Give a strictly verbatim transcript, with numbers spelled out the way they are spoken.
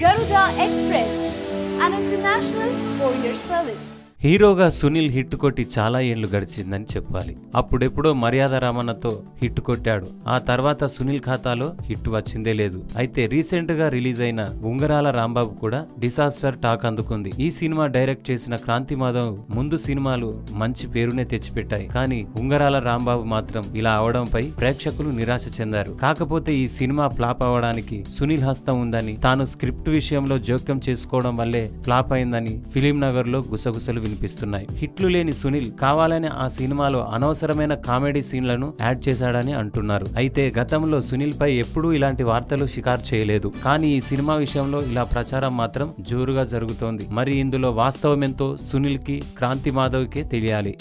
Garuda Express, an international courier service. హీరోగా Sunil hit కొట్టి చాలా ఏళ్లు గడిచిందని చెప్పాలి. అప్పుడెప్పుడో మర్యాద రామన్నతో హిట్ కొట్టాడు. ఆ తర్వాత సునీల్ ఖాతాలో హిట్ వచ్చిందే లేదు. అయితే రీసెంట్ గా రిలీజ్ అయిన గుంగరాల రాంబాబు కూడా డిసాస్టర్ టాక్ అందుకుంది. ఈ సినిమా డైరెక్ట్ చేసిన క్రాంతి మాధవ్ ముందు సినిమాలు మంచి పేరునే తెచ్చిపెట్టాయి, కానీ గుంగరాల రాంబాబు మాత్రం ఇలా అవడంపై ప్రేక్షకులు నిరాశ చెందారు. కాకపోతే ఈ సినిమా ఫ్లాప్ అవడానికి సునీల్ హస్తం ఉందని, తాను స్క్రిప్ట్ విషయంలో జోక్యం చేసుకోవడం వల్లే ఫ్లాప్ అయిందని ఫిలిం నగర్ లో గుసగుసలు వినిపిస్తున్నాయి. హిట్లు లేని సునీల్ కావాలని ఆ సినిమాలో అనవసరమైన కామెడీ సీన్లను యాడ్ చేశాడని అంటున్నారు. అయితే గతంలో సునీల్ పై ఎప్పుడూ ఇలాంటి వార్తలు షికారు చేయలేదు, కానీ ఈ సినిమా విషయంలో ఇలా ప్రచారం మాత్రం జోరుగా జరుగుతోంది. మరి ఇందులో వాస్తవమేంతో సునీల్ కి, క్రాంతి మాధవ్ కే తెలియాలి.